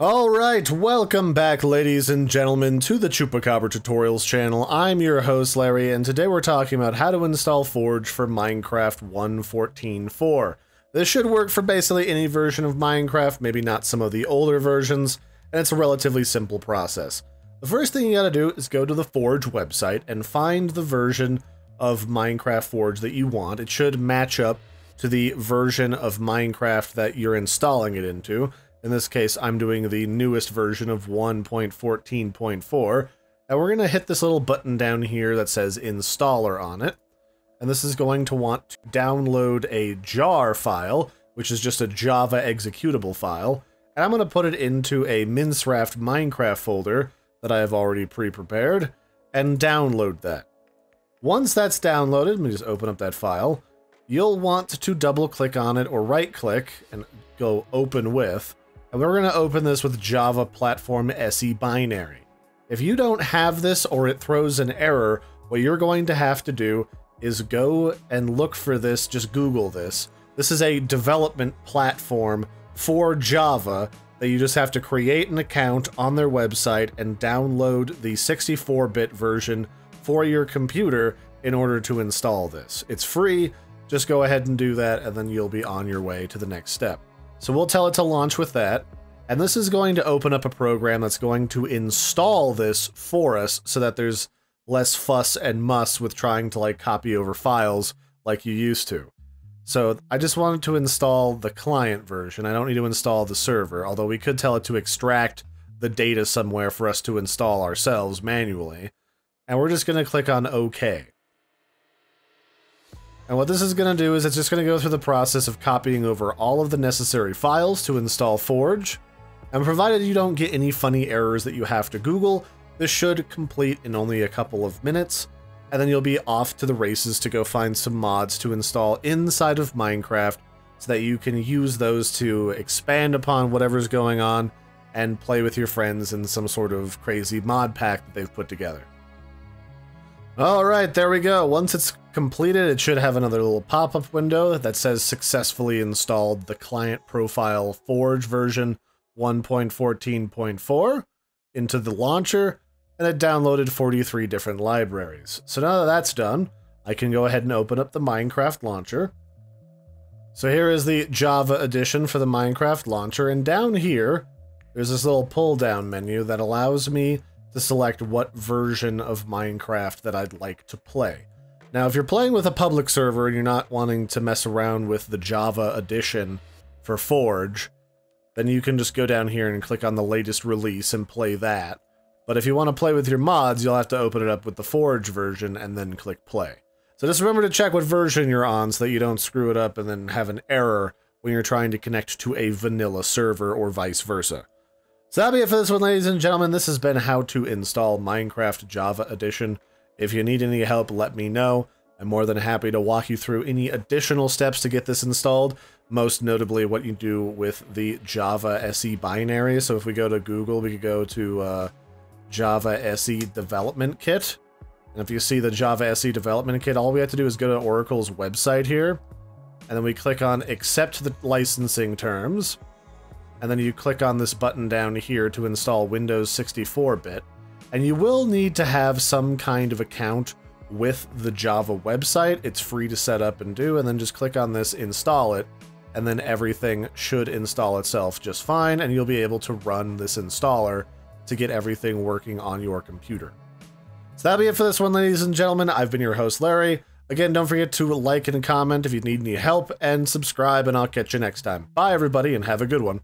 Alright, welcome back ladies and gentlemen to the Chupacabra Tutorials channel. I'm your host Larry, and today we're talking about how to install Forge for Minecraft 1.14.4. This should work for basically any version of Minecraft, maybe not some of the older versions, and it's a relatively simple process. The first thing you gotta do is go to the Forge website and find the version of Minecraft Forge that you want. It should match up to the version of Minecraft that you're installing it into. In this case, I'm doing the newest version of 1.14.4, and we're going to hit this little button down here that says Installer on it, and this is going to want to download a jar file, which is just a Java executable file, and I'm going to put it into a Minecraft folder that I have already pre-prepared, and download that. Once that's downloaded, let me just open up that file, you'll want to double-click on it or right-click and go Open With. And we're going to open this with Java Platform SE Binary. If you don't have this or it throws an error, what you're going to have to do is go and look for this, just Google this. This is a development platform for Java that you just have to create an account on their website and download the 64-bit version for your computer in order to install this. It's free, just go ahead and do that, and then you'll be on your way to the next step. So we'll tell it to launch with that, and this is going to open up a program that's going to install this for us so that there's less fuss and muss with trying to like copy over files like you used to. So I just wanted to install the client version. I don't need to install the server, although we could tell it to extract the data somewhere for us to install ourselves manually. And we're just going to click on OK. And what this is going to do is it's just going to go through the process of copying over all of the necessary files to install Forge. And provided you don't get any funny errors that you have to Google, this should complete in only a couple of minutes. And then you'll be off to the races to go find some mods to install inside of Minecraft so that you can use those to expand upon whatever's going on and play with your friends in some sort of crazy mod pack that they've put together. Alright, there we go. Once it's completed, it should have another little pop-up window that says successfully installed the client profile Forge version 1.14.4 into the launcher, and it downloaded 43 different libraries. So now that that's done, I can go ahead and open up the Minecraft launcher. So here is the Java edition for the Minecraft launcher, and down here, there's this little pull-down menu that allows me to select what version of Minecraft that I'd like to play. Now, if you're playing with a public server and you're not wanting to mess around with the Java edition for Forge, then you can just go down here and click on the latest release and play that. But if you want to play with your mods, you'll have to open it up with the Forge version and then click play. So just remember to check what version you're on so that you don't screw it up and then have an error when you're trying to connect to a vanilla server or vice versa. So that'll be it for this one, ladies and gentlemen. This has been How to Install Minecraft Java Edition. If you need any help, let me know. I'm more than happy to walk you through any additional steps to get this installed, most notably what you do with the Java SE binary. So if we go to Google, we could go to Java SE Development Kit. And if you see the Java SE Development Kit, all we have to do is go to Oracle's website here, and then we click on Accept the Licensing Terms. And then you click on this button down here to install Windows 64-bit. And you will need to have some kind of account with the Java website. It's free to set up and do, and then just click on this, install it, and then everything should install itself just fine, and you'll be able to run this installer to get everything working on your computer. So that'll be it for this one, ladies and gentlemen. I've been your host, Larry. Again, don't forget to like and comment if you need any help, and subscribe, and I'll catch you next time. Bye, everybody, and have a good one.